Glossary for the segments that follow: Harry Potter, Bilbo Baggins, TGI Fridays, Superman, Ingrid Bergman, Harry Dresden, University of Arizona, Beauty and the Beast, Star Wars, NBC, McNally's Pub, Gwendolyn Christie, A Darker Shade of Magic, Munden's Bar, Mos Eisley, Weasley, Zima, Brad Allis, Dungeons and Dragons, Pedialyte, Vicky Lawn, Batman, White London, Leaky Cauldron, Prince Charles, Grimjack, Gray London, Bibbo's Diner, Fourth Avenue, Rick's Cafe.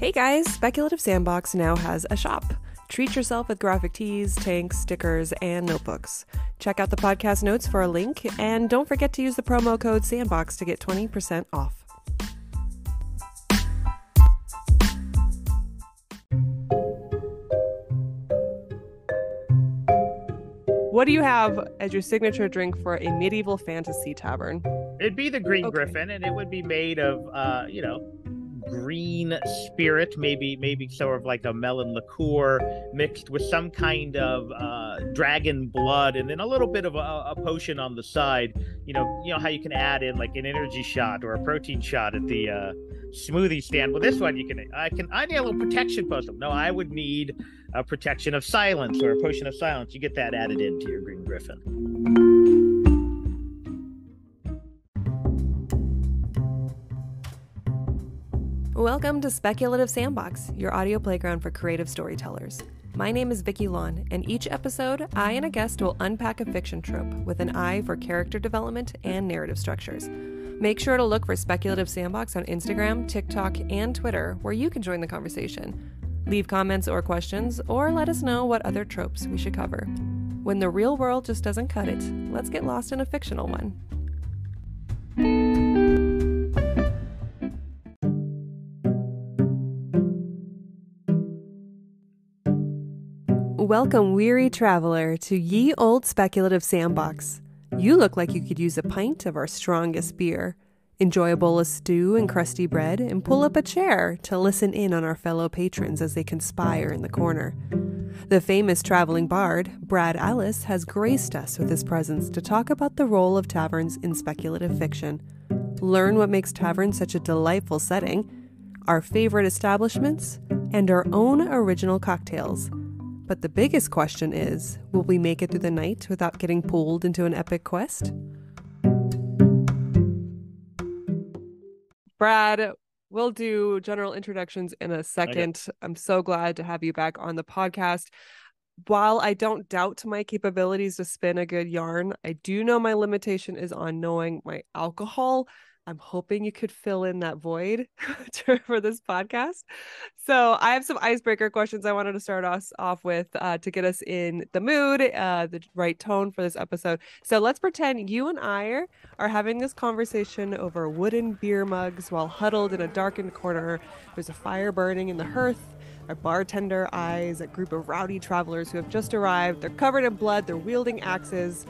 Hey guys, Speculative Sandbox now has a shop. Treat yourself with graphic tees, tanks, stickers, and notebooks. Check out the podcast notes for a link, and don't forget to use the promo code SANDBOX to get 20% off. What do you have as your signature drink for a medieval fantasy tavern? It'd be the Green Griffin, and it would be made of, green spirit, maybe sort of like a melon liqueur mixed with some kind of dragon blood, and then a little bit of a potion on the side. You know how you can add in like an energy shot or a protein shot at the smoothie stand. Well, this one I need a little protection potion. No, I would need a protection of silence or a potion of silence. You get that added into your Green Griffin. Welcome to Speculative Sandbox, your audio playground for creative storytellers. My name is Vicky Lawn, and each episode, I and a guest will unpack a fiction trope with an eye for character development and narrative structures. Make sure to look for Speculative Sandbox on Instagram, TikTok, and Twitter, where you can join the conversation. Leave comments or questions, or let us know what other tropes we should cover. When the real world just doesn't cut it, let's get lost in a fictional one. Welcome, weary traveler, to ye old Speculative Sandbox. You look like you could use a pint of our strongest beer. Enjoy a bowl of stew and crusty bread, and pull up a chair to listen in on our fellow patrons as they conspire in the corner. The famous traveling bard, Brad Allis, has graced us with his presence to talk about the role of taverns in speculative fiction. Learn what makes taverns such a delightful setting, our favorite establishments, and our own original cocktails. But the biggest question is, will we make it through the night without getting pulled into an epic quest? Brad, we'll do general introductions in a second. Okay. I'm so glad to have you back on the podcast. While I don't doubt my capabilities to spin a good yarn, I do know my limitation is on knowing my alcohol. I'm hoping you could fill in that void for this podcast. So I have some icebreaker questions I wanted to start us off with to get us in the mood, the right tone for this episode. So let's pretend you and I are having this conversation over wooden beer mugs while huddled in a darkened corner. There's a fire burning in the hearth. Our bartender eyes a group of rowdy travelers who have just arrived. They're covered in blood. They're wielding axes.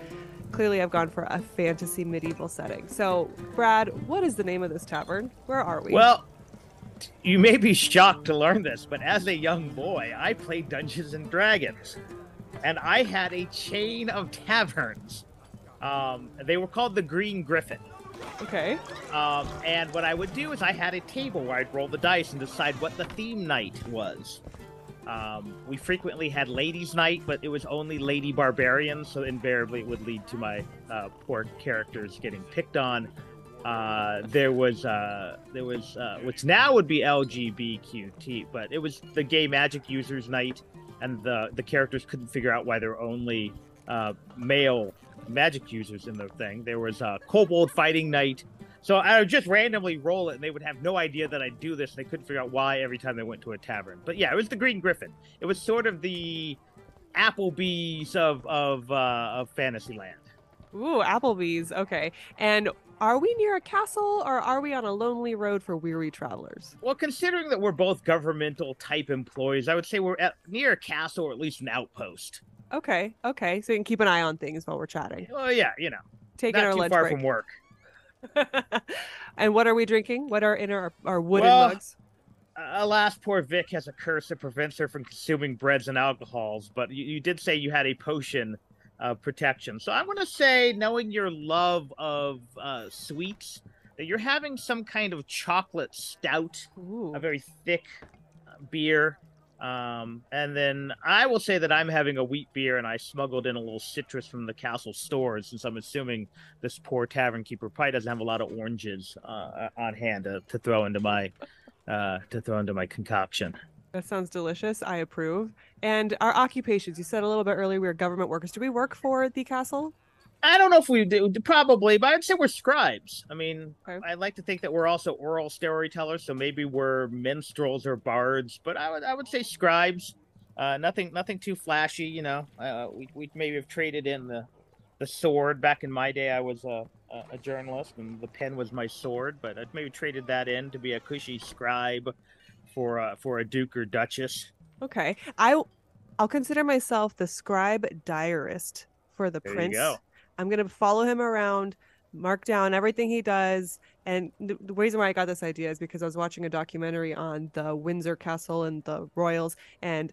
Clearly, I've gone for a fantasy medieval setting. So, Brad, what is the name of this tavern? Where are we? Well, you may be shocked to learn this, but as a young boy, I played Dungeons and Dragons. And I had a chain of taverns. They were called the Green Griffin. Okay. And what I would do is I had a table where I'd roll the dice and decide what the theme night was. We frequently had ladies' night, but it was only lady barbarians, so invariably it would lead to my poor characters getting picked on. There was which now would be LGBTQ, but it was the gay magic users' night, and the characters couldn't figure out why there were only male magic users in their thing. There was kobold fighting night. So I would just randomly roll it, and they would have no idea that I'd do this. They couldn't figure out why every time they went to a tavern. But yeah, it was the Green Griffin. It was sort of the Applebee's of Fantasyland. Ooh, Applebee's. Okay. And are we near a castle, or are we on a lonely road for weary travelers? Well, considering that we're both governmental-type employees, I would say we're near a castle or at least an outpost. Okay. So you can keep an eye on things while we're chatting. Well, yeah, taking our lunch break. Not too far from work. And what are we drinking? What are in our wooden mugs? Alas, poor Vic has a curse that prevents her from consuming breads and alcohols, but you did say you had a potion of protection. So I want to say, knowing your love of sweets, that you're having some kind of chocolate stout. Ooh. A very thick beer. And then I will say that I'm having a wheat beer, and I smuggled in a little citrus from the castle stores, since I'm assuming this poor tavern keeper probably doesn't have a lot of oranges on hand to throw into my concoction. That sounds delicious. I approve. And our occupations, you said a little bit earlier we were government workers. Do we work for the castle? I don't know if we do, probably, but I'd say we're scribes. I mean, okay. I like to think that we're also oral storytellers, so maybe we're minstrels or bards, but I would say scribes. Nothing too flashy, you know. We maybe have traded in the sword. Back in my day, I was a journalist, and the pen was my sword, but I've maybe traded that in to be a cushy scribe for a duke or duchess. Okay, I'll consider myself the scribe diarist for the there prince. You go. I'm going to follow him around, mark down everything he does. And the reason why I got this idea is because I was watching a documentary on the Windsor Castle and the royals, and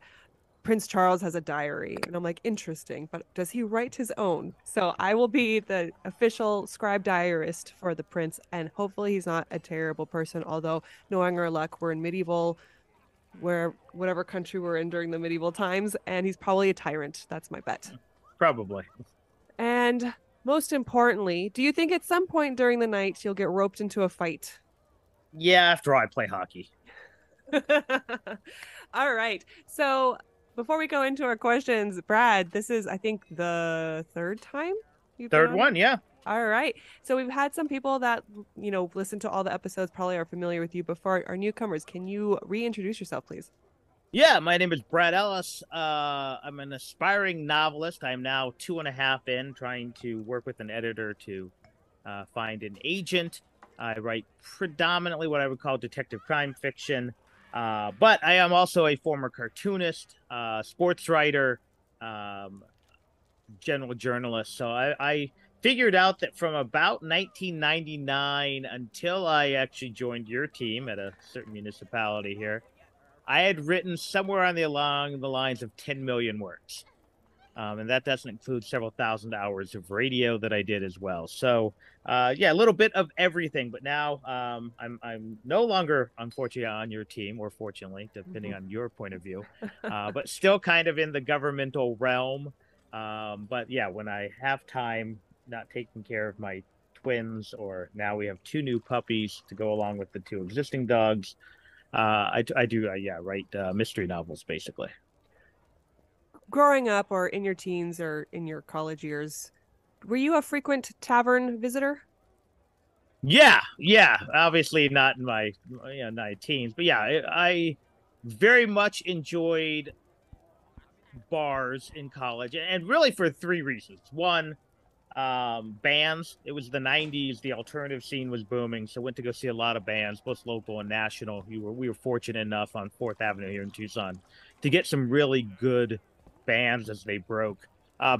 Prince Charles has a diary. And I'm like, interesting, but does he write his own? So I will be the official scribe diarist for the prince, and hopefully he's not a terrible person. Although, knowing our luck, we're in medieval, whatever country we're in during the medieval times, and he's probably a tyrant. That's my bet. Probably. And most importantly, do you think at some point during the night you'll get roped into a fight? Yeah, after I play hockey. All right. So before we go into our questions, Brad, this is, I think, the third time? Third one, yeah. All right. So we've had some people that, you know, listen to all the episodes, probably are familiar with you, but for our newcomers, can you reintroduce yourself, please? Yeah, my name is Brad Allis. I'm an aspiring novelist. I'm now 2.5 in, trying to work with an editor to find an agent. I write predominantly what I would call detective crime fiction, but I am also a former cartoonist, sports writer, general journalist. So I figured out that from about 1999 until I actually joined your team at a certain municipality here, I had written somewhere along the lines of 10 million words. And that doesn't include several thousand hours of radio that I did as well. So, yeah, a little bit of everything. But now I'm no longer, unfortunately, on your team, or fortunately, depending on your point of view, but still kind of in the governmental realm. But, yeah, when I have time, not taking care of my twins, or now we have 2 new puppies to go along with the 2 existing dogs, I write mystery novels, basically. Growing up, or in your teens, or in your college years, were you a frequent tavern visitor? Yeah. Obviously not in my, my teens, but yeah, I very much enjoyed bars in college, and really for 3 reasons. One, bands. It was the 90s. The alternative scene was booming, so went to go see a lot of bands, both local and national. We were fortunate enough on Fourth Avenue here in Tucson to get some really good bands as they broke.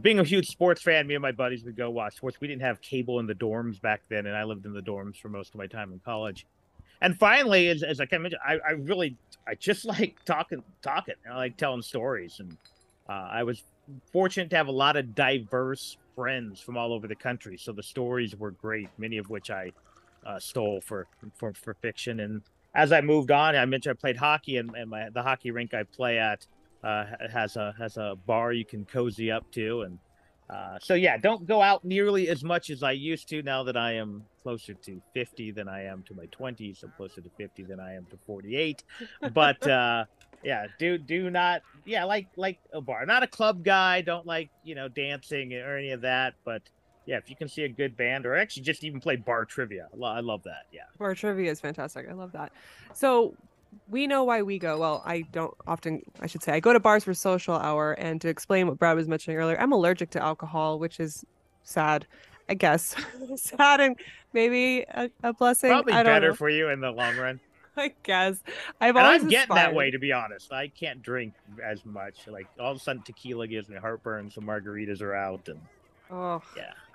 Being a huge sports fan, me and my buddies would go watch sports. We didn't have cable in the dorms back then, and I lived in the dorms for most of my time in college. And finally, as I kind of mentioned, I just like talking. And I like telling stories, and I was fortunate to have a lot of diverse friends from all over the country, so the stories were great, many of which I stole for fiction. And as I moved on, I mentioned I played hockey, and the hockey rink I play at has a bar you can cozy up to, and so yeah, don't go out nearly as much as I used to now that I am closer to 50 than I am to my 20s. I'm closer to 50 than I am to 48, but yeah, do not, yeah, like a bar. Not a club guy, don't like, dancing or any of that, but yeah, if you can see a good band, or actually just even play bar trivia. I love that, yeah. Bar trivia is fantastic, I love that. So we know why we go, well, I don't often, I should say, I go to bars for social hour, and to explain what Brad was mentioning earlier, I'm allergic to alcohol, which is sad, I guess. Sad and maybe a blessing. Probably I don't better know. For you in the long run. I guess I'm getting that way, to be honest. I can't drink as much. Like all of a sudden, tequila gives me heartburn, so margaritas are out, and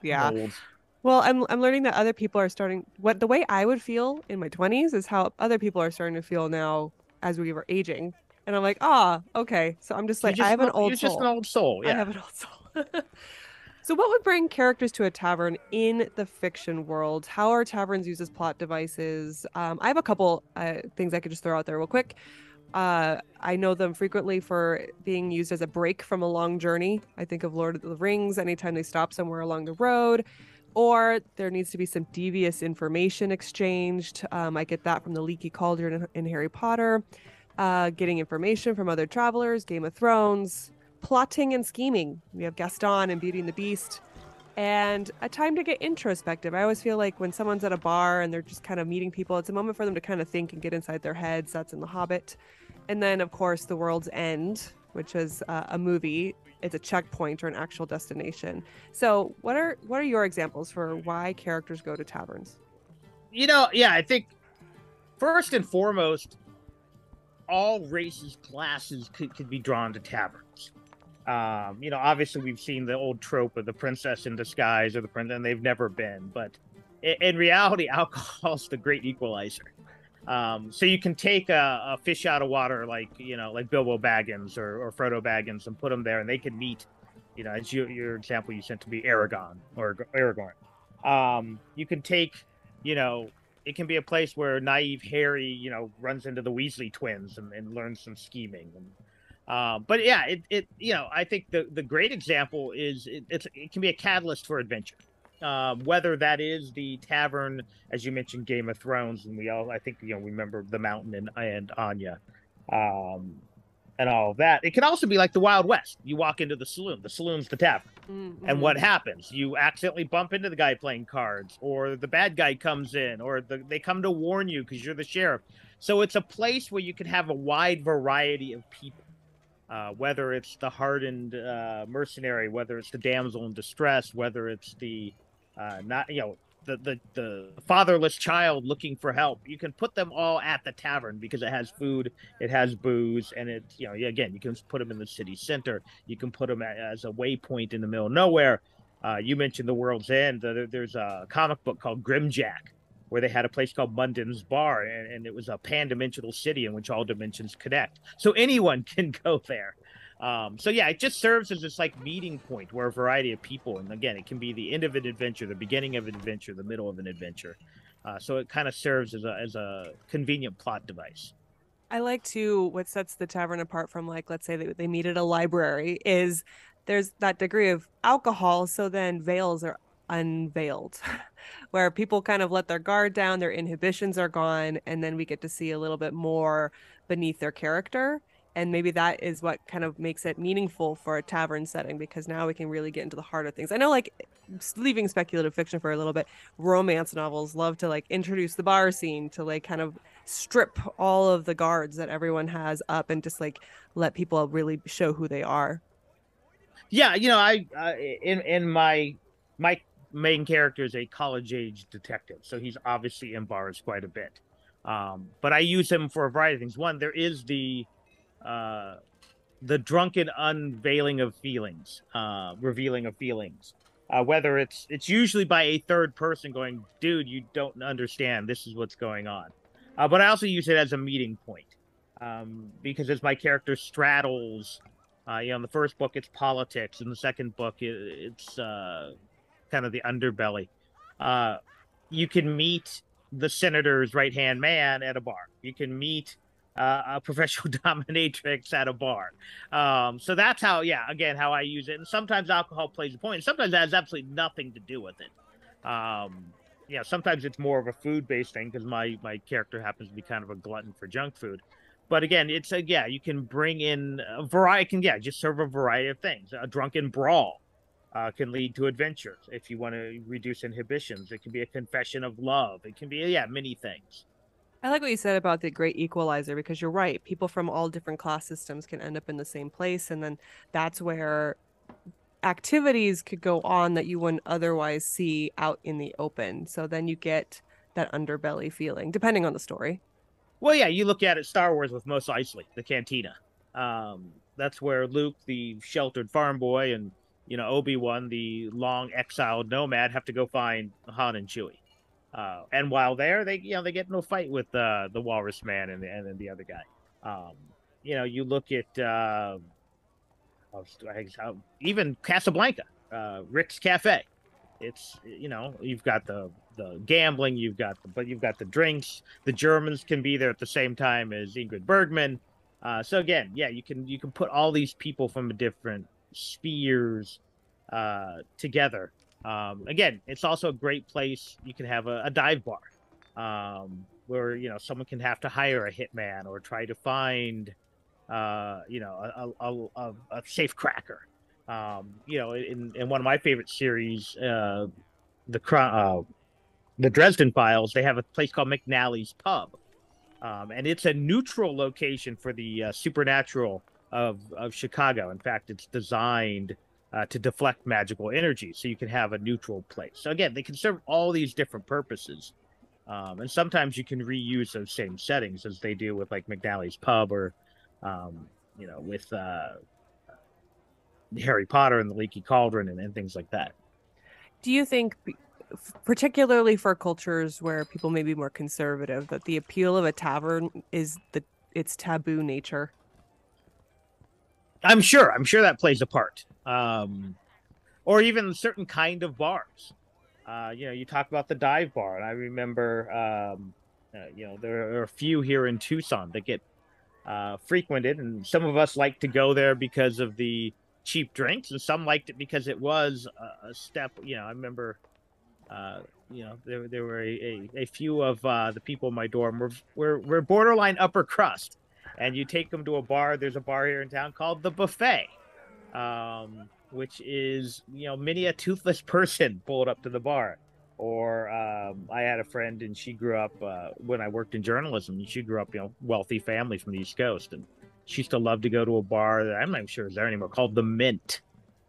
yeah. Mold. Well, I'm learning that other people are starting. What the way I would feel in my 20s is how other people are starting to feel now as we were aging, and I'm like, okay. So I'm just like, I have an old soul. You're just an old soul. Yeah. I have an old soul. So what would bring characters to a tavern in the fiction world? How are taverns used as plot devices? I have a couple things I could just throw out there real quick. I know them frequently for being used as a break from a long journey. I think of Lord of the Rings, anytime they stop somewhere along the road, or there needs to be some devious information exchanged. I get that from the Leaky Cauldron in Harry Potter. Getting information from other travelers, Game of Thrones. Plotting and scheming. We have Gaston in Beauty and the Beast. and a time to get introspective. I always feel like when someone's at a bar and they're just kind of meeting people, it's a moment for them to kind of think and get inside their heads. That's in The Hobbit. And then, of course, The World's End, which is a movie. It's a checkpoint or an actual destination. So what are your examples for why characters go to taverns? You know, yeah, I think first and foremost, all races, classes could be drawn to taverns. You know, obviously we've seen the old trope of the princess in disguise or the prince, and they've never been. But in reality, alcohol's the great equalizer. So you can take a fish out of water, like, you know, like Bilbo Baggins or Frodo Baggins, and put them there, and they can meet. You know, as your example you sent to be Aragorn. You can take, you know, it can be a place where naive Harry, you know, runs into the Weasley twins and learns some scheming. But yeah, it you know, I think the great example is it can be a catalyst for adventure. Whether that is the tavern, as you mentioned, Game of Thrones, and we all, I think, you know, remember The Mountain and Anya, and all of that. It can also be like the Wild West. You walk into the saloon. The saloon's the tavern. Mm-hmm. And what happens? You accidentally bump into the guy playing cards, or the bad guy comes in, or they come to warn you because you're the sheriff. So it's a place where you can have a wide variety of people. Whether it's the hardened mercenary, whether it's the damsel in distress, whether it's the the fatherless child looking for help. You can put them all at the tavern because it has food, it has booze, and it, you know, again, you can put them in the city center. You can put them as a waypoint in the middle of nowhere. You mentioned The World's End. There's a comic book called Grimjack where they had a place called Munden's Bar, and it was a pan-dimensional city in which all dimensions connect. So anyone can go there. So yeah, it just serves as this like meeting point where a variety of people, and again, it can be the end of an adventure, the beginning of an adventure, the middle of an adventure. So it kind of serves as a convenient plot device. I like too, what sets the tavern apart from, like, let's say they meet at a library, is there's that degree of alcohol. So then veils are unveiled where people kind of let their guard down, their inhibitions are gone. And then we get to see a little bit more beneath their character. And maybe that is what kind of makes it meaningful for a tavern setting, because now we can really get into the heart of things. I know, like, leaving speculative fiction for a little bit, romance novels love to, like, introduce the bar scene to, like, kind of strip all of the guards that everyone has up and just, like, let people really show who they are. Yeah, you know, my main character is a college-age detective, so he's obviously in bars quite a bit. But I use him for a variety of things. One, there is the drunken unveiling of feelings, revealing of feelings, whether it's usually by a third person going, dude, you don't understand. This is what's going on. But I also use it as a meeting point, because as my character straddles, you know, in the first book, it's politics. In the second book, it's kind of the underbelly. You can meet the senator's right-hand man at a bar. You can meet a professional dominatrix at a bar. So that's how, yeah, again, how I use it. And sometimes alcohol plays a point, and sometimes that has absolutely nothing to do with it. You know, sometimes it's more of a food-based thing because my character happens to be kind of a glutton for junk food. But again, it's you can bring in a variety, just serve a variety of things. A drunken brawl can lead to adventures. If you want to reduce inhibitions, it can be a confession of love. It can be, many things. I like what you said about the great equalizer, because you're right. People from all different class systems can end up in the same place. And then that's where activities could go on that you wouldn't otherwise see out in the open. So then you get that underbelly feeling, depending on the story. Well, yeah, you look at it, Star Wars with Mos Eisley, the cantina. That's where Luke, the sheltered farm boy, and, you know, Obi-Wan, the long exiled nomad, have to go find Han and Chewie. And while there, they get in a fight with the walrus man and the other guy. You know, you look at even Casablanca, Rick's Cafe. It's, you know, you've got the gambling, you've got the drinks. The Germans can be there at the same time as Ingrid Bergman. So again, yeah, you can put all these people from different spheres together. Again, it's also a great place. You can have a dive bar where, you know, someone can have to hire a hitman or try to find, you know, a safe cracker. You know, in one of my favorite series, the Dresden Files, they have a place called McNally's Pub, and it's a neutral location for the supernatural of Chicago. In fact, it's designed to deflect magical energy, so you can have a neutral place. So again, they can serve all these different purposes, and sometimes you can reuse those same settings as they do with like McNally's Pub, or you know, with Harry Potter and the Leaky Cauldron and things like that. Do you think, particularly for cultures where people may be more conservative, that the appeal of a tavern is its taboo nature? I'm sure that plays a part, or even certain kind of bars. You know, you talk about the dive bar, and I remember, you know, there are a few here in Tucson that get frequented, and some of us like to go there because of the cheap drinks, and some liked it because it was a step. You know, I remember, you know, there were a few of the people in my dorm were borderline upper crust. And you take them to a bar. There's a bar here in town called The Buffet, which is, you know, many a toothless person pulled up to the bar. Or I had a friend, and she grew up when I worked in journalism. And she grew up, you know, wealthy family from the East Coast, and she used to love to go to a bar that I'm not even sure is there anymore, called The Mint,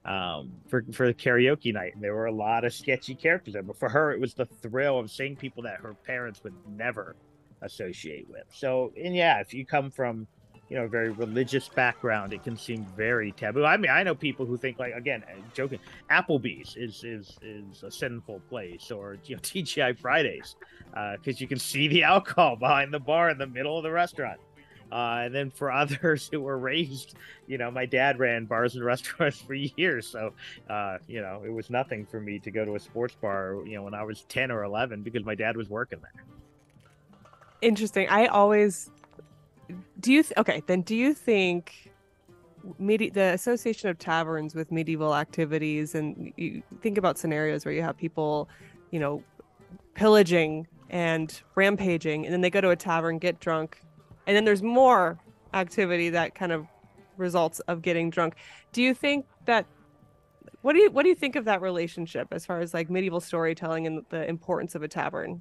for the karaoke night. And there were a lot of sketchy characters there, but for her, it was the thrill of seeing people that her parents would never associate with. So, and yeah, if you come from, you know, a very religious background, it can seem very taboo. I mean, I know people who think, like, again, joking, Applebee's is a sinful place, or, you know, TGI Fridays, because you can see the alcohol behind the bar in the middle of the restaurant. And then for others who were raised, you know, my dad ran bars and restaurants for years. So, you know, it was nothing for me to go to a sports bar, you know, when I was 10 or 11, because my dad was working there. Interesting. I always do you think the association of taverns with medieval activities, and you think about scenarios where you have people, you know, pillaging and rampaging, and then they go to a tavern, get drunk, and then there's more activity that kind of results of getting drunk. Do you think that, what do you think of that relationship as far as like medieval storytelling and the importance of a tavern?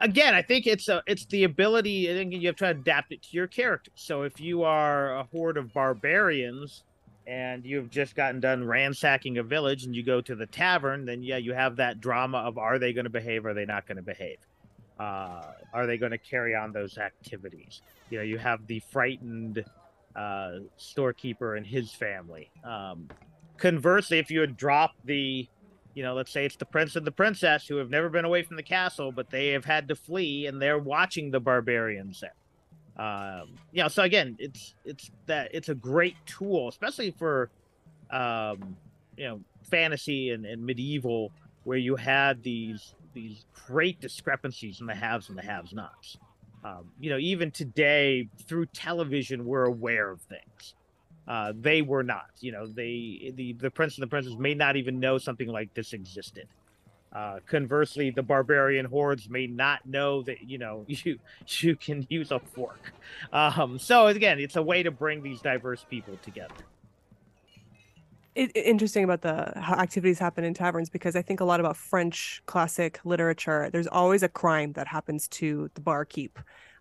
Again, I think it's the ability, I think you have to adapt it to your character. So if you are a horde of barbarians and you've just gotten done ransacking a village and you go to the tavern, then yeah, you have that drama of, are they going to behave? Are they not going to behave? Are they going to carry on those activities? You know, you have the frightened storekeeper and his family. Conversely, if you had dropped the, you know, let's say it's the prince and the princess who have never been away from the castle, but they have had to flee, and they're watching the barbarians there. You know, so again, it's a great tool, especially for, you know, fantasy and medieval, where you had these great discrepancies in the haves and the have-nots. You know, even today, through television, we're aware of things. They were not, you know, the prince and the princess may not even know something like this existed. Conversely, the barbarian hordes may not know that, you know, you can use a fork. So again, it's a way to bring these diverse people together. Interesting about how activities happen in taverns, because I think a lot about French classic literature. There's always a crime that happens to the barkeep.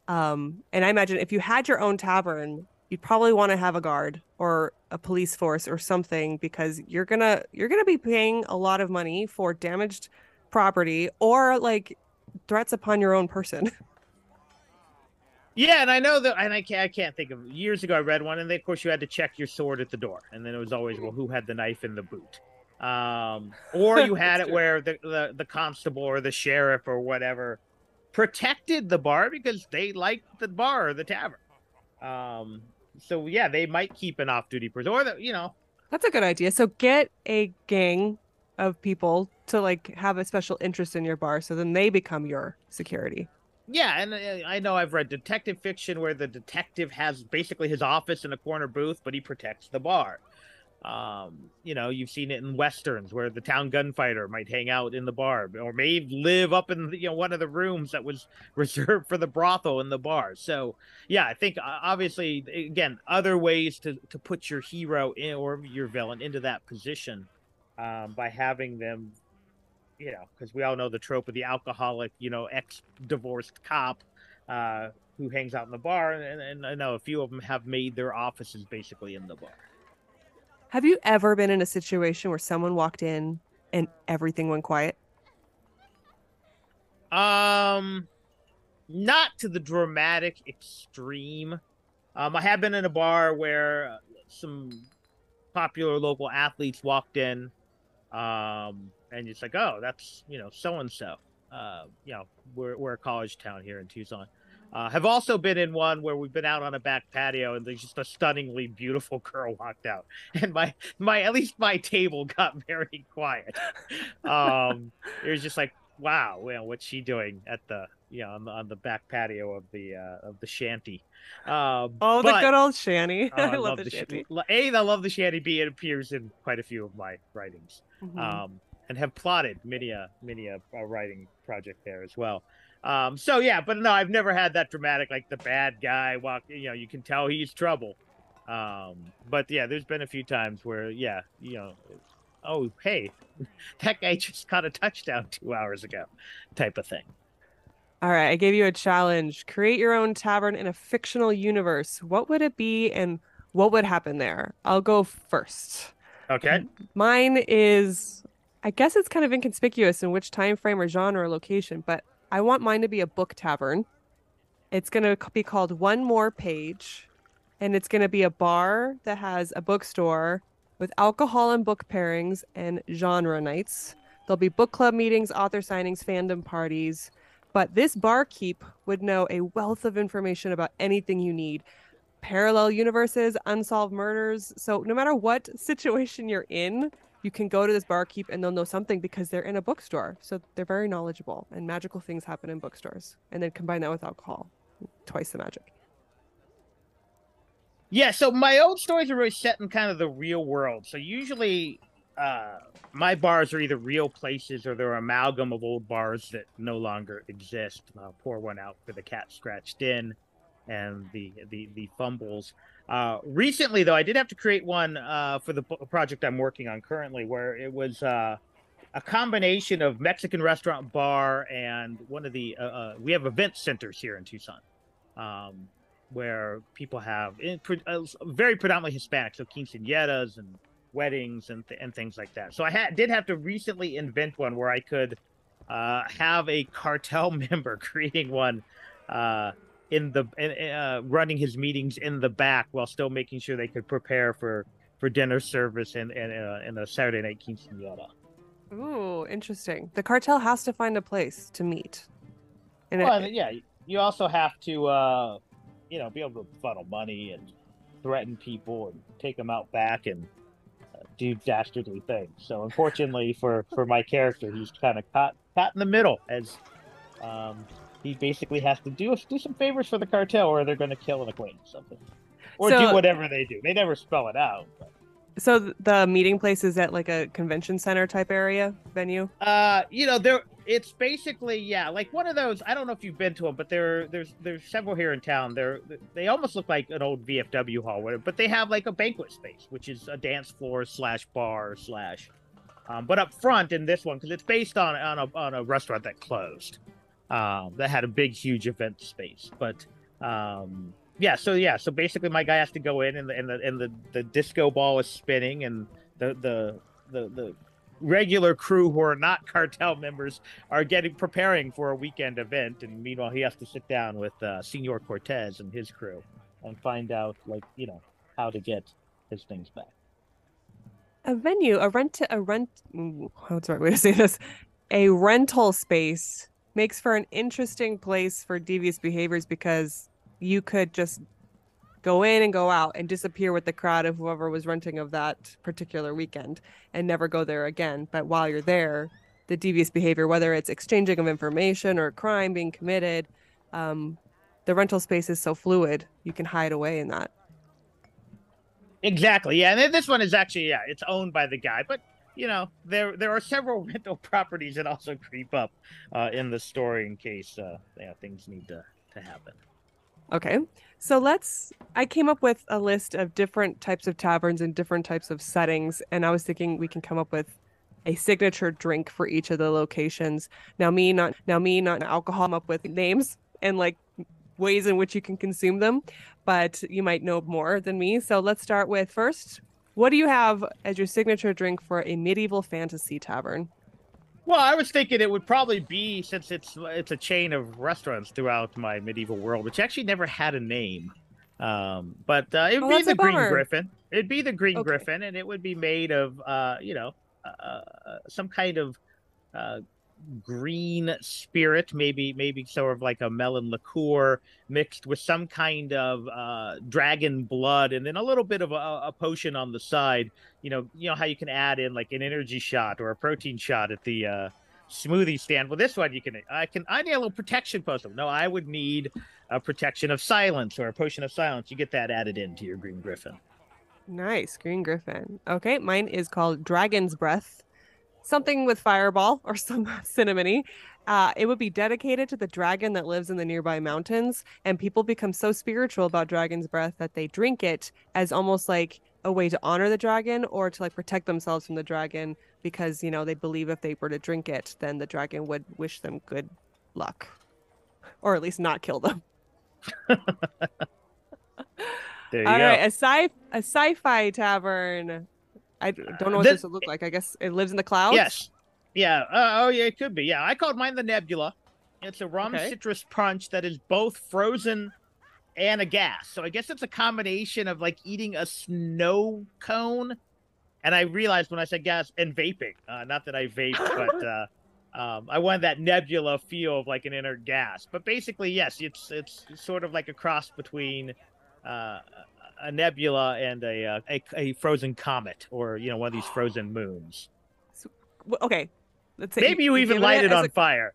And I imagine if you had your own tavern, you'd probably want to have a guard or a police force or something, because you're gonna be paying a lot of money for damaged property or like threats upon your own person. Yeah, and I know that, and I can't think of, years ago I read one, and then of course you had to check your sword at the door, and then it was always, well, who had the knife in the boot, or you had it true. Where the constable or the sheriff or whatever protected the bar because they liked the bar or the tavern. So yeah, they might keep an off-duty person, or you know, that's a good idea. So get a gang of people to like have a special interest in your bar, so then they become your security. Yeah, and I know I've read detective fiction where the detective has basically his office in a corner booth, but he protects the bar. You know, you've seen it in Westerns where the town gunfighter might hang out in the bar or may live up in, you know, one of the rooms that was reserved for the brothel in the bar. So, yeah, I think obviously, again, other ways to put your hero in, or your villain into that position by having them, you know, because we all know the trope of the alcoholic, you know, ex-divorced cop who hangs out in the bar. And I know a few of them have made their offices basically in the bar. Have you ever been in a situation where someone walked in and everything went quiet? Not to the dramatic extreme. I have been in a bar where some popular local athletes walked in, and it's like, oh, that's, you know, so-and-so. You know, we're a college town here in Tucson. Have also been in one where we've been out on a back patio and there's just a stunningly beautiful girl walked out, and my at least my table got very quiet. It was just like, wow, well, what's she doing at the, you know, on the back patio of the shanty? Oh, the good old shanty! Oh, I love the shanty. A, I love the shanty. B, it appears in quite a few of my writings, and have plotted many a writing project there as well. So yeah, but no, I've never had that dramatic, like the bad guy walk, you know, you can tell he's trouble. But yeah, there's been a few times where, yeah, you know, oh, hey, that guy just caught a touchdown 2 hours ago type of thing. All right. I gave you a challenge. Create your own tavern in a fictional universe. What would it be and what would happen there? I'll go first. Okay. Mine is, I guess it's kind of inconspicuous in which time frame or genre or location, but I want mine to be a book tavern. It's going to be called One More Page, and it's going to be a bar that has a bookstore with alcohol and book pairings and genre nights. There'll be book club meetings, author signings, fandom parties, but this barkeep would know a wealth of information about anything you need. Parallel universes, unsolved murders. So no matter what situation you're in, you can go to this barkeep and they'll know something because they're in a bookstore. So they're very knowledgeable, and magical things happen in bookstores. And then combine that with alcohol, twice the magic. Yeah, so my old stories are really set in kind of the real world. So usually my bars are either real places or they're an amalgam of old bars that no longer exist. I'll pour one out for the cat scratched in and the fumbles. Recently, though, I did have to create one for the project I'm working on currently, where it was a combination of Mexican restaurant, bar, and one of the we have event centers here in Tucson, where people have very predominantly Hispanic, so quinceañeras and weddings and things like that. So I did have to recently invent one where I could have a cartel member creating one. Running his meetings in the back while still making sure they could prepare for dinner service and a Saturday night quinceañera. Ooh, interesting. The cartel has to find a place to meet. And well, yeah, you also have to, you know, be able to funnel money and threaten people and take them out back and do dastardly things. So unfortunately for my character, he's kind of caught in the middle as... he basically has to do some favors for the cartel, or they're going to kill an acquaintance, something, or so, do whatever they do. They never spell it out. But. So the meeting place is at like a convention center type area venue. You know, there it's basically yeah, like one of those. I don't know if you've been to them, but there's several here in town. They almost look like an old VFW hall, whatever, but they have like a banquet space, which is a dance floor slash bar slash. But up front in this one, because it's based on a restaurant that closed. That had a big, huge event space, but so basically, my guy has to go in, and the disco ball is spinning, and the regular crew who are not cartel members are preparing for a weekend event, and meanwhile, he has to sit down with Senor Cortez and his crew, and find out, like, you know, how to get his things back. A rental space. Makes for an interesting place for devious behaviors, because you could just go in and go out and disappear with the crowd of whoever was renting of that particular weekend and never go there again. But while you're there, the devious behavior, whether it's exchanging of information or crime being committed, the rental space is so fluid, you can hide away in that. Exactly. Yeah, and this one is actually, yeah, it's owned by the guy, but you know, there are several rental properties that also creep up in the story in case yeah, things need to happen. Okay, so let's, I came up with a list of different types of taverns and different types of settings, and I was thinking we can come up with a signature drink for each of the locations. Now me, not alcohol, come up with names and like ways in which you can consume them, but you might know more than me. So let's start with first, what do you have as your signature drink for a medieval fantasy tavern? Well, I was thinking it would probably be, since it's a chain of restaurants throughout my medieval world, which actually never had a name. It would be the Green Griffin. It'd be the Green Griffin, and it would be made of, you know, some kind of green spirit, maybe sort of like a melon liqueur mixed with some kind of dragon blood, and then a little bit of a potion on the side. You know how you can add in like an energy shot or a protein shot at the smoothie stand. Well, this one you can. I need a little protection potion. No, I would need a protection of silence or a potion of silence. You get that added into your Green Griffin. Nice, Green Griffin. Okay, mine is called Dragon's Breath, something with fireball or some cinnamony. It would be dedicated to the dragon that lives in the nearby mountains, and people become so spiritual about Dragon's Breath that they drink it as almost like a way to honor the dragon or to like protect themselves from the dragon, because you know they believe if they were to drink it, then the dragon would wish them good luck, or at least not kill them. There you All go. Right, a sci-fi tavern. I don't know what this would look like. I guess it lives in the clouds? Yes. Yeah. Oh, yeah, it could be. Yeah, I called mine the Nebula. It's a rum citrus punch that is both frozen and a gas. So I guess it's a combination of, like, eating a snow cone. And I realized when I said gas and vaping. Not that I vape, but I wanted that nebula feel of, like, an inert gas. But basically, yes, it's sort of like a cross between a nebula and a frozen comet, or you know, one of these frozen moons. So, okay, let's say maybe you even light it on fire.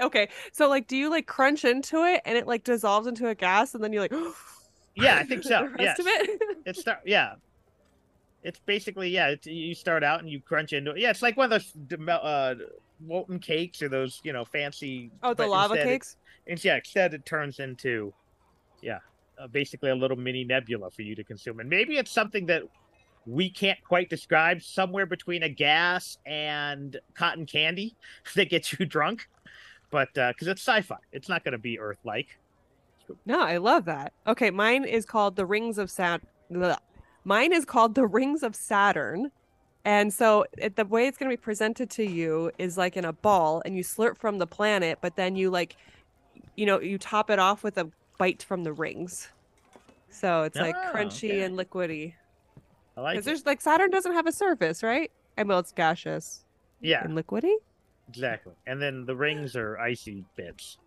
Okay, so like, do you like crunch into it and it like dissolves into a gas, and then you like? Yeah, I think so. Yes. It's basically you start out and you crunch into it. Yeah, it's like one of those molten cakes or those fancy. Oh, the lava cakes. Instead it turns into. Yeah, basically a little mini nebula for you to consume. And maybe it's something that we can't quite describe, somewhere between a gas and cotton candy that gets you drunk. But because it's sci-fi, it's not going to be Earth-like. No, I love that. Okay, mine is called the Rings of Saturn. Mine is called the Rings of Saturn. And so the way it's going to be presented to you is like in a ball, and you slurp from the planet, but then you like, you know, you top it off with a bite from the rings, so it's like crunchy and liquidy. I like it. There's like Saturn doesn't have a surface, right? And well, it's gaseous. Yeah. And liquidy. Exactly. And then the rings are icy bits.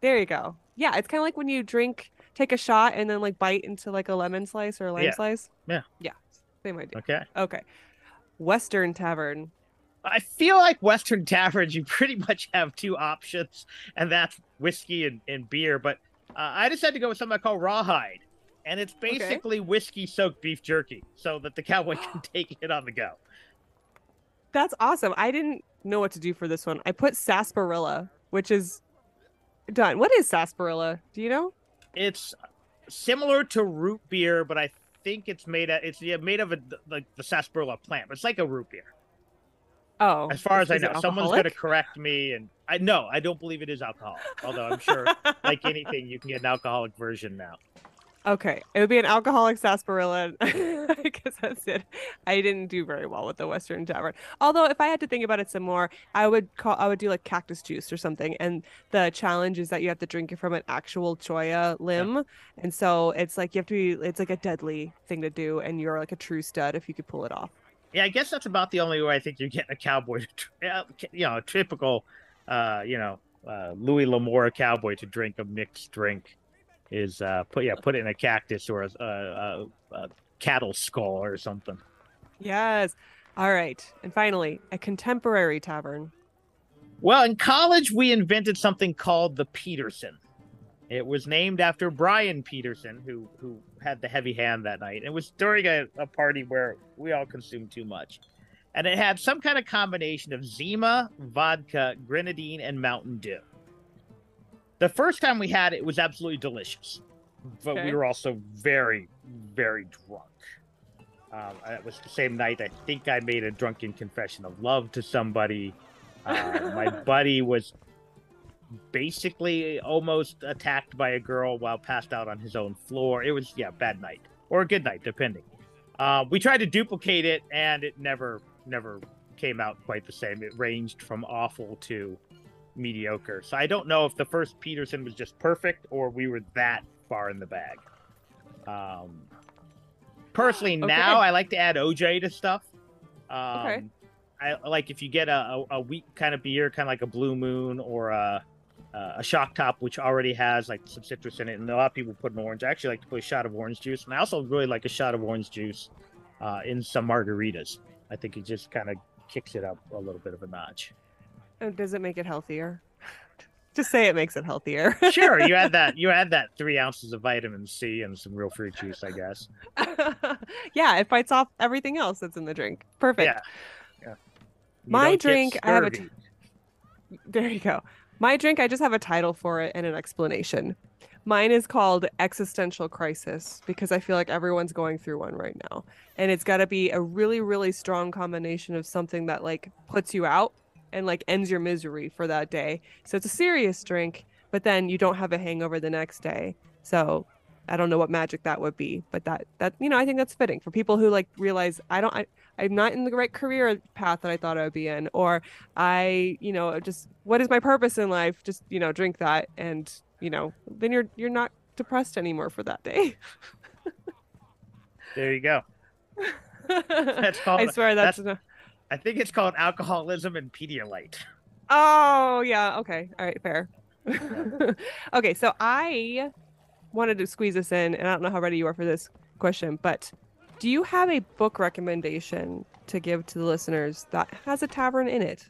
There you go. Yeah, it's kind of like when you take a shot, and then like bite into like a lemon slice or a lime slice. Yeah. Yeah. Same idea. Okay. Okay. Western tavern. I feel like Western taverns, you pretty much have two options, and that's whiskey and beer, but. I decided to go with something I call Rawhide, and it's basically whiskey-soaked beef jerky, so that the cowboy can take it on the go. That's awesome. I didn't know what to do for this one. I put sarsaparilla, which is done. What is sarsaparilla? Do you know? It's similar to root beer, but I think it's made of like the sarsaparilla plant. But it's like a root beer. Oh, as far as I know, someone's going to correct me, and I don't believe it is alcohol. Although I'm sure, like anything, you can get an alcoholic version now. Okay, it would be an alcoholic sarsaparilla. I guess that's it. I didn't do very well with the Western tavern. Although, if I had to think about it some more, I would do like cactus juice or something. And the challenge is that you have to drink it from an actual cholla limb, and so it's like you have to be. It's like a deadly thing to do, and you're like a true stud if you could pull it off. Yeah, I guess that's about the only way I think you're getting a cowboy, a typical, Louis L'Amour cowboy to drink a mixed drink is put it in a cactus or a cattle skull or something. Yes. All right. And finally, a contemporary tavern. Well, in college, we invented something called the Peterson. It was named after Brian Peterson, who had the heavy hand that night. It was during a party where we all consumed too much. And it had some kind of combination of Zima, vodka, grenadine, and Mountain Dew. The first time we had it, it was absolutely delicious. But we were also very, very drunk. It was the same night I think I made a drunken confession of love to somebody. My buddy was basically almost attacked by a girl while passed out on his own floor. It was, yeah, bad night. Or a good night, depending. We tried to duplicate it, and it never came out quite the same. It ranged from awful to mediocre. So I don't know if the first Peterson was just perfect, or we were that far in the bag. Personally, now I like to add OJ to stuff. I like if you get a weak kind of beer, kind of like a Blue Moon or a Shock Top, which already has like some citrus in it, and a lot of people put an orange. I actually like to put a shot of orange juice, and I also really like a shot of orange juice in some margaritas. I think it just kind of kicks it up a little bit of a notch. Oh, does it make it healthier? Just say it makes it healthier. Sure, you add that. You add that 3 ounces of vitamin C and some real fruit juice, I guess. Yeah, it fights off everything else that's in the drink. Perfect. Yeah. My drink, I have a. There you go. My drink, I just have a title for it and an explanation. Mine is called Existential Crisis because I feel like everyone's going through one right now, and it's got to be a really, really strong combination of something that like puts you out and like ends your misery for that day. So it's a serious drink, but then you don't have a hangover the next day. So I don't know what magic that would be, but that you know, I think that's fitting for people who like realize I'm not in the right career path that I thought I would be in, or just what is my purpose in life? Just, you know, drink that, and you know, then you're not depressed anymore for that day. There you go. That's called, I swear that's I think it's called alcoholism and Pedialyte. Oh yeah, okay, all right, fair. Okay, so I wanted to squeeze this in, and I don't know how ready you are for this question, but do you have a book recommendation to give to the listeners that has a tavern in it?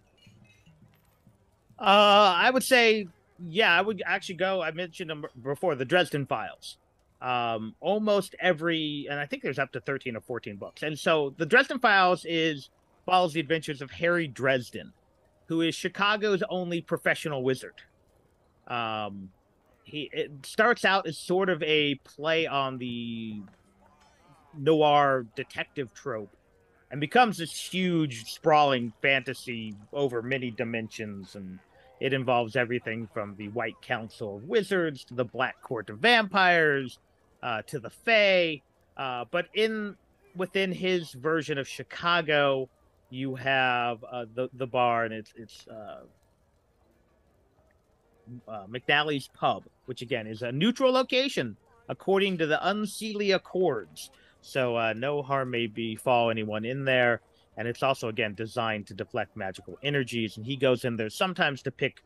I would say, yeah, I would actually go. I mentioned them before, the Dresden Files. Almost every, and I think there's up to 13 or 14 books. And so the Dresden Files follows the adventures of Harry Dresden, who is Chicago's only professional wizard. It starts out as sort of a play on the noir detective trope and becomes this huge sprawling fantasy over many dimensions, and it involves everything from the White Council of Wizards to the Black Court of Vampires to the Fae, but within his version of Chicago you have the bar, and it's McNally's Pub, which again is a neutral location according to the Unseelie Accords. So no harm may befall anyone in there. And it's also, again, designed to deflect magical energies. And he goes in there sometimes to pick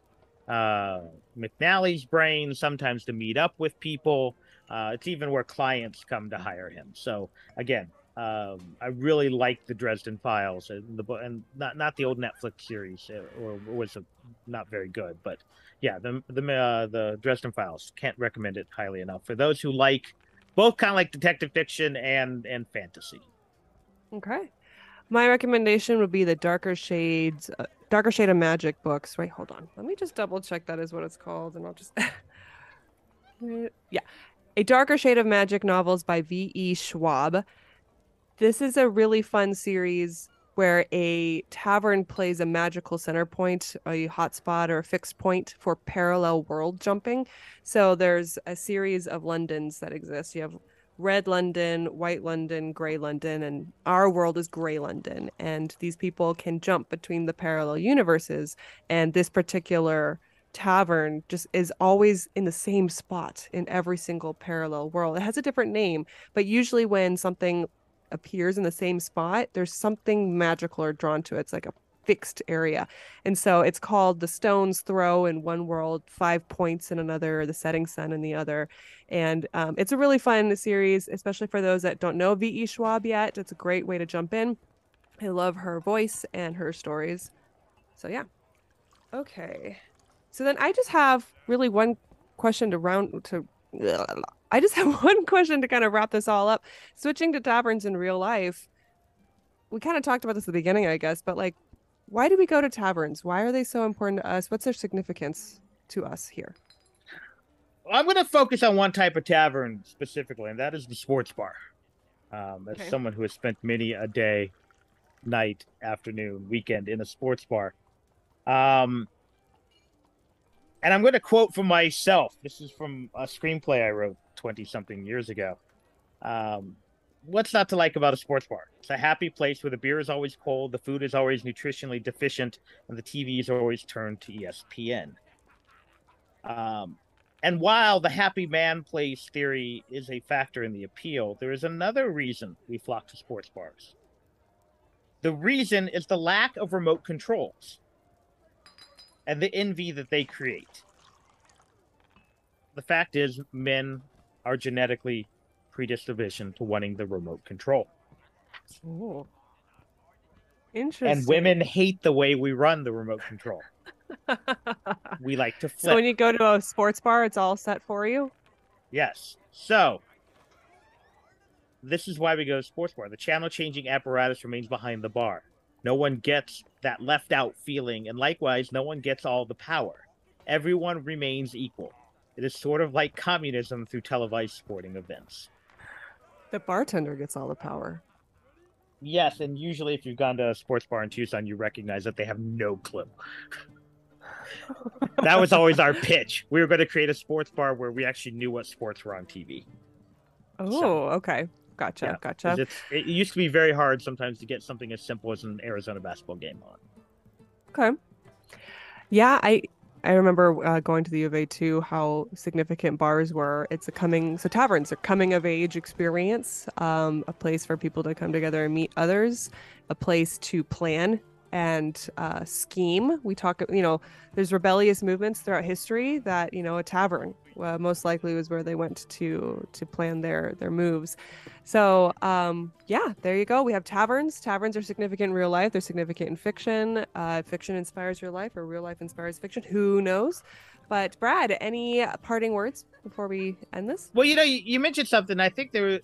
McNally's brain, sometimes to meet up with people. It's even where clients come to hire him. So, again, I really like the Dresden Files. And not the old Netflix series, or was not very good. But, yeah, the Dresden Files. Can't recommend it highly enough. For those who like both kind of like detective fiction and fantasy. Okay. My recommendation would be the Darker Shade of Magic books. Wait, hold on. Let me just double check that is what it's called. And I'll just... yeah. A Darker Shade of Magic novels by V.E. Schwab. This is a really fun series where a tavern plays a magical center point, a hotspot or a fixed point for parallel world jumping. So there's a series of Londons that exist. You have Red London, White London, Gray London, and our world is Gray London. And these people can jump between the parallel universes. And this particular tavern just is always in the same spot in every single parallel world. It has a different name, but usually when something appears in the same spot, there's something magical or drawn to it. It's like a fixed area. And so it's called The Stone's Throw in one world, 5 points in another, The Setting Sun in the other. And it's a really fun series, especially for those that don't know V.E. Schwab yet. It's a great way to jump in. I love her voice and her stories. So yeah. Okay. So then I just have really one question to round to. I just have one question to kind of wrap this all up. Switching to taverns in real life, we kind of talked about this at the beginning, I guess, but like, why do we go to taverns? Why are they so important to us? What's their significance to us here? I'm going to focus on one type of tavern specifically, and that is the sports bar. As okay. someone who has spent many a day, night, afternoon, weekend in a sports bar. And I'm going to quote from myself. This is from a screenplay I wrote 20-something years ago. What's not to like about a sports bar? It's a happy place where the beer is always cold, the food is always nutritionally deficient, and the TVs are always turned to ESPN. And while the happy man place theory is a factor in the appeal, there is another reason we flock to sports bars. The reason is the lack of remote controls and the envy that they create. The fact is, men are genetically predisposition to wanting the remote control. Ooh. Interesting. And women hate the way we run the remote control. We like to flip. So when you go to a sports bar, it's all set for you? Yes. So this is why we go to sports bar. The channel changing apparatus remains behind the bar. No one gets that left out feeling, and likewise, no one gets all the power. Everyone remains equal. It is sort of like communism through televised sporting events. The bartender gets all the power. Yes, and usually if you've gone to a sports bar in Tucson, you recognize that they have no clue. That was always our pitch. We were going to create a sports bar where we actually knew what sports were on TV. Oh, so, okay. Gotcha, yeah, gotcha. It used to be very hard sometimes to get something as simple as an Arizona basketball game on. Okay. Yeah, I remember going to the U of A too, how significant bars were. So taverns are coming of age experience, a place for people to come together and meet others, a place to plan and scheme. We talk, there's rebellious movements throughout history that, a tavern most likely was where they went to plan their moves. So yeah, there you go. We have taverns. Taverns are significant in real life. They're significant in fiction. Fiction inspires real life, or real life inspires fiction. Who knows? But Brad, any parting words before we end this? Well, you mentioned something. I think there's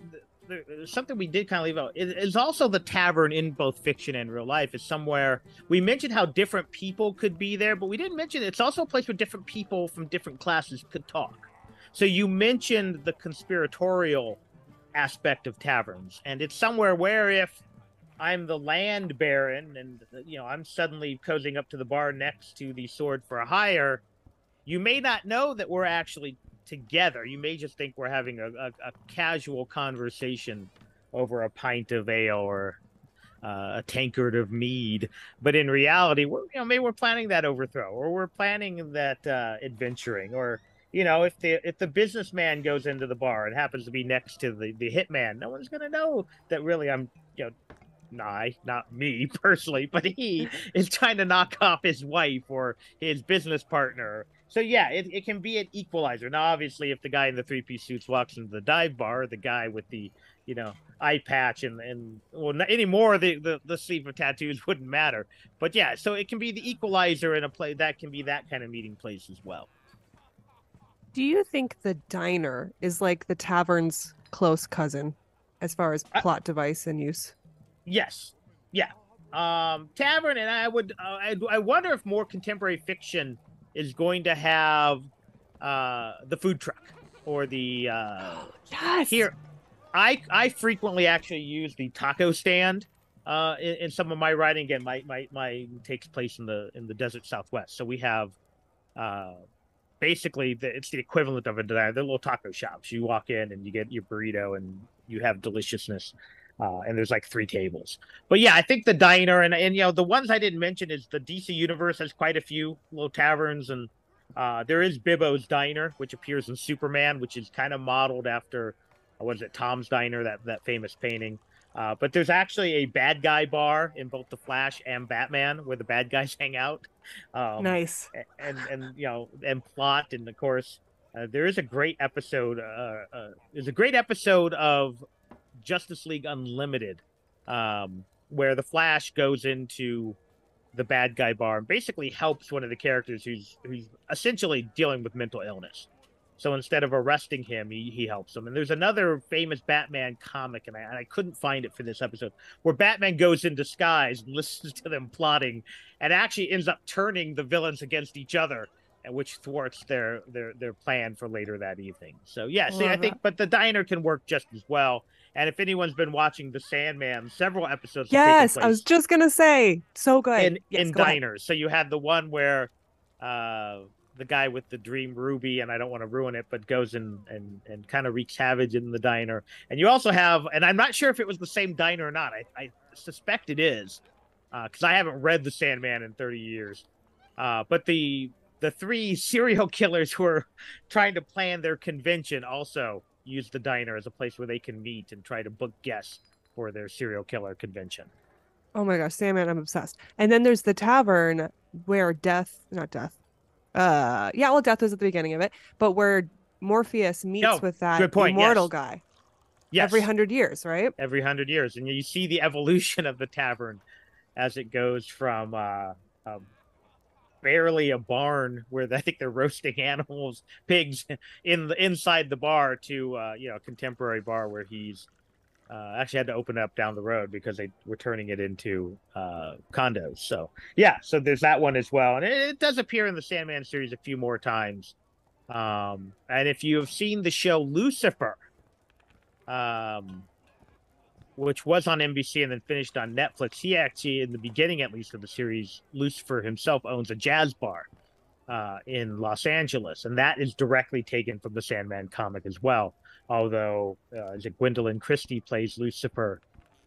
something we did kind of leave out. It's also the tavern in both fiction and real life is somewhere. We mentioned how different people could be there, but we didn't mention it's also a place where different people from different classes could talk. So you mentioned the conspiratorial aspect of taverns, and it's somewhere where if I'm the land baron and I'm suddenly cozying up to the bar next to the sword for hire, you may not know that we're actually together. You may just think we're having a casual conversation over a pint of ale or a tankard of mead, but in reality, maybe we're planning that overthrow, or we're planning that adventuring, or if the businessman goes into the bar and happens to be next to the hitman, no one's gonna know that really I'm not me personally, but he is trying to knock off his wife or his business partner. So yeah, it can be an equalizer. Now, obviously, if the guy in the three-piece suits walks into the dive bar, the guy with the, eye patch and well, not anymore, the sleeve of tattoos wouldn't matter. But yeah, so it can be the equalizer in a play that can be that kind of meeting place as well. Do you think the diner is like the tavern's close cousin as far as plot device and use? Yes. Yeah. Tavern, and I wonder if more contemporary fiction is going to have the food truck or the yes. Here I frequently actually use the taco stand in some of my writing. Again, my takes place in the desert Southwest, so we have basically it's the equivalent of a diner. They're little taco shops. You walk in and you get your burrito and you have deliciousness. And there's like 3 tables. But yeah, I think the diner and the ones I didn't mention is the DC Universe has quite a few little taverns. And there is Bibbo's Diner, which appears in Superman, which is kind of modeled after, Tom's Diner, that famous painting. But there's actually a bad guy bar in both The Flash and Batman where the bad guys hang out. Nice. And plot. And of course, there is a great episode. There's a great episode of Justice League Unlimited, where the Flash goes into the bad guy bar and basically helps one of the characters who's essentially dealing with mental illness. So instead of arresting him, he helps him. And there's another famous Batman comic, and I couldn't find it for this episode, where Batman goes in disguise and listens to them plotting and actually ends up turning the villains against each other, which thwarts their plan for later that evening. So, yeah, see, I think, but the diner can work just as well. And if anyone's been watching The Sandman, several episodes. Yes, I was just going to say, so good. In diners. So you have the one where... the guy with the dream ruby, and I don't want to ruin it, but goes and kind of wreaks havoc in the diner. And you also have, and I'm not sure if it was the same diner or not. I suspect it is, because I haven't read The Sandman in 30 years. But the three serial killers who are trying to plan their convention also use the diner as a place where they can meet and try to book guests for their serial killer convention. Oh my gosh, Sandman, I'm obsessed. And then there's the tavern where death was at the beginning of it, but where Morpheus meets with that immortal guy. Yes. Every 100 years, right? Every 100 years. And you see the evolution of the tavern as it goes from barely a barn where I think they're roasting animals, pigs, inside the bar to, a contemporary bar where he's actually had to open it up down the road because they were turning it into condos. So, yeah, so there's that one as well. And it does appear in the Sandman series a few more times. And if you have seen the show Lucifer, which was on NBC and then finished on Netflix, he actually, in the beginning at least of the series, Lucifer himself owns a jazz bar in Los Angeles. And that is directly taken from the Sandman comic as well. Although Gwendolyn Christie plays Lucifer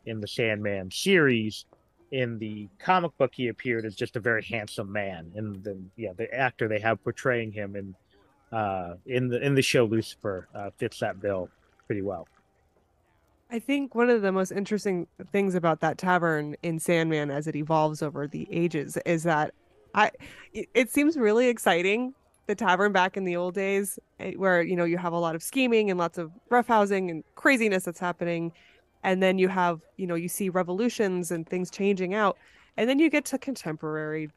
in the Sandman series, in the comic book he appeared as just a very handsome man, and the actor they have portraying him in the show Lucifer fits that bill pretty well. I think one of the most interesting things about that tavern in Sandman as it evolves over the ages is that it seems really exciting. The tavern back in the old days where, you have a lot of scheming and lots of roughhousing and craziness that's happening. And then you have, you see revolutions and things changing out. And then you get to the contemporary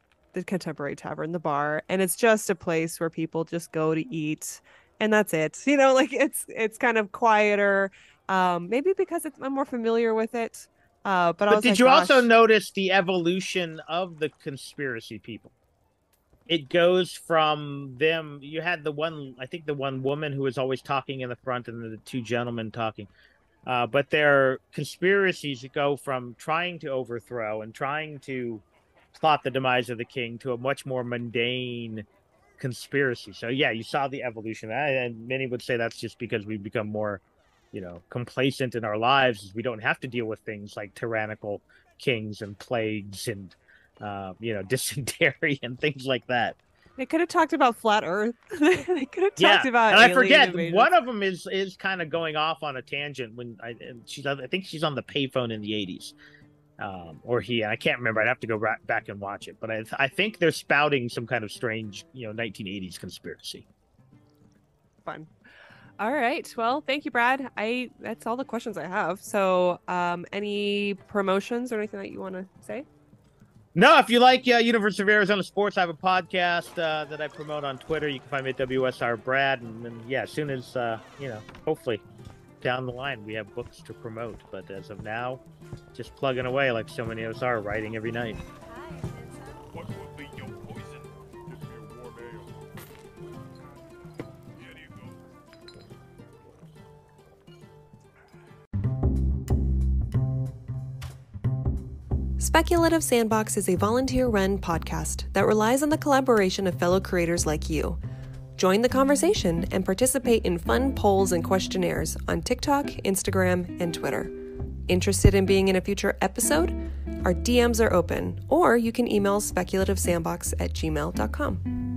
tavern, the bar. And it's just a place where people just go to eat. And that's it. It's kind of quieter. Maybe because I'm more familiar with it. But did you also notice the evolution of the conspiracy people? It goes from them. You had the one woman who was always talking in the front and the two gentlemen talking. But their conspiracies go from trying to overthrow and trying to plot the demise of the king to a much more mundane conspiracy. So, yeah, you saw the evolution. And many would say that's just because we've become more, complacent in our lives. We don't have to deal with things like tyrannical kings and plagues and dysentery and things like that. They could have talked about flat Earth. They could have talked about. And I forget invasions. One of them is kind of going off on a tangent when I think she's on the payphone in the 80s, or he. And I can't remember. I'd have to go back and watch it. But I think they're spouting some kind of strange 1980s conspiracy. Fun. All right. Well, thank you, Brad. That's all the questions I have. So, any promotions or anything that you want to say? No, if you like University of Arizona sports, I have a podcast that I promote on Twitter. You can find me at WSR Brad, and as soon as hopefully down the line we have books to promote. But as of now, just plugging away like so many of us are, writing every night. What would be your poison if you wore ale? Here you go. Speculative Sandbox is a volunteer-run podcast that relies on the collaboration of fellow creators like you. Join the conversation and participate in fun polls and questionnaires on TikTok, Instagram, and Twitter. Interested in being in a future episode? Our DMs are open, or you can email speculativesandbox@gmail.com.